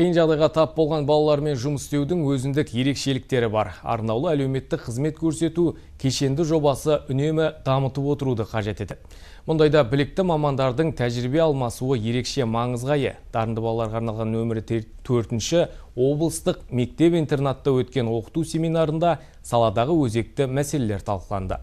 Қиын жағдайға тап болған балалармен жұмыс істеудің өзіндік ерекшеліктері бар. Арнаулы әлеуметтік қызмет көрсету кешенді жобасы үнемі дамытып отыруды қажет етеді. Мұндайда білікті мамандардың тәжірибе алмасуы ерекше маңызға ие. Дарынды балаларға арналған нөмірі 4-ші облыстық мектеп-интернатта өткен оқыту семинарында саладағы өзекті мәселелер талқыланды.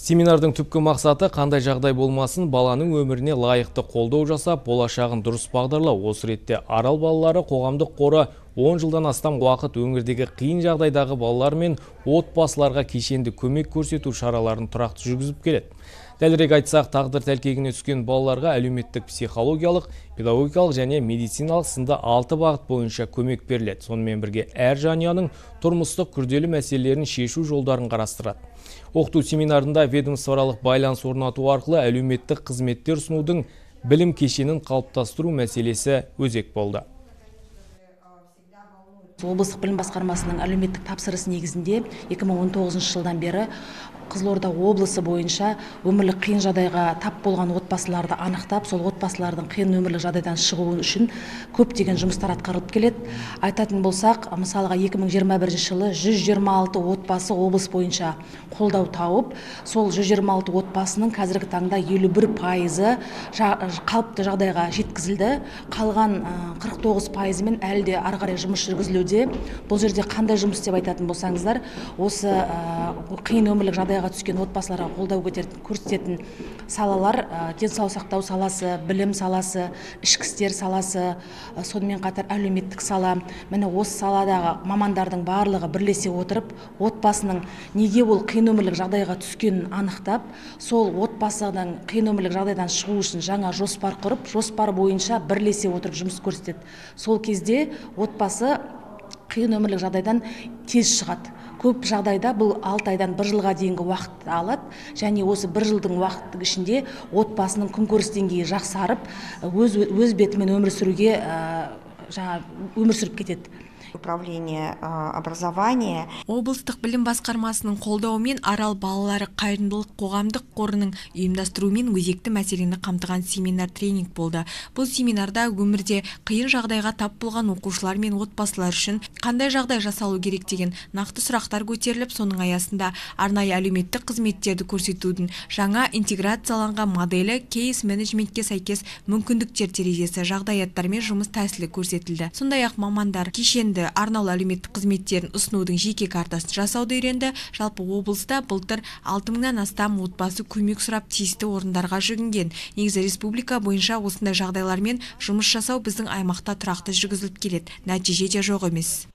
Семинардың түпкі мақсаты қандай жағдай болмасын баланың өміріне лайықты қолдау жасап, болашағын дұрыс бағдарлау. Осы ретте Арал балалары қоғамдық қоры 10 жылдан астам уақыт өңірдегі қиын жағдайдағы балалар мен отбасыларға кешенді көмек көрсету шараларын тұрақты жүргізіп келеді. Дәлірек айтсақ, тағдыр тәлкегіне түскен балаларға әлеуметтік, психологиялық, педагогикалық және медициналық сынды 6 бағыт бойынша көмек беріледі. Сонымен бірге әр жанұяның тұрмыстық күрделі мәселелерін шешу жолдарын қарастырады. Оқыту семинарында ведомствоаралық байланыс орнату арқылы әлеуметтік қызметтер ұсынудың білім кешенін қалыптастыру мәселесі өзек болды. Облыстық білім басқармасының әлеуметтік тапсырысы негізінде 2019 жылдан бері Қызылорда облысы бойынша өмірлік қиын жағдайға тап болған отбасыларды анықтап, сол отбасылардың қиын өмірлік жағдайдан шығуы үшін көптеген жұмыстар атқарылып келеді. Айтатын болсақ, мысалға 2021 жылы 126 отбасы облыс бойынша қолдау тауып, сол 126 отбасының қазіргі таңда 51%-і қалыпты жағдайға жеткізілді. Қалған 49%-мен әлі де ары қарай жұмыс жүргізілуде. Бұл жерде қандай жұмыс деп айтатын болсаңыздар, осы қиын өмірлік жағдай түскен отбасыларға қолдау көрсететін салалар денсаулық сақтау саласы, білім саласы, ішкі істер саласы, сонымен қатар әлеуметтік сала. Міне осы саладағы мамандардың барлығы бірлесе отырып, отбасының неге ол қиын өмірлік жағдайға түскенін анықтап, сол отбасының қиын өмірлік жағдайдан шығу үшін жаңа жоспар құрып, жоспар бойынша бірлесе отырып жұмыс көрсетеді. Сол кезде отбасы қиын өмірлік жағдайдан тез шығады. Көп жағдайда бұл 6 айдан 1 жылға дейінгі уақыт алады, және осы 1 жылдың уақыты ішінде отбасының күнкөріс деңгейі жақсарып, өз бетімен өмір сүріп кетеді. Управление образования. Облыстық білім басқармасының қолдауымен Арал балалары қайырымдылық қоғамдық қорының ұйымдастыруымен өзекті мәселені қамтыған семинар-тренинг болды. Бұл семинарда өмірде қиын жағдайға тап болған оқушылар мен отбасылар үшін қандай жағдай жасалу керек деген нақты сұрақтар көтеріліп, соның аясында арнайы әлеуметтік қызметтерді көрсетудің жаңа интеграцияланған моделі кейс-менеджментке сәйкес мүмкіндіктер терезесі жағдаяттармен жұмыс тәсілі көрсетілді. Сондай-ақ мамандар кешенді арнаулы әлеуметтік қызметтерін ұсынудың жеке картасын жасауды үйренді. Жалпы облыста былтыр 6000-нан астам отбасы көмек сұрап тиісті орындарға жүгінген. Негізі республика бойынша осындай жағдайлармен жұмыс жасау біздің аймақта тұрақты жүргізіліп келеді. Нәтиже де жоқ емес.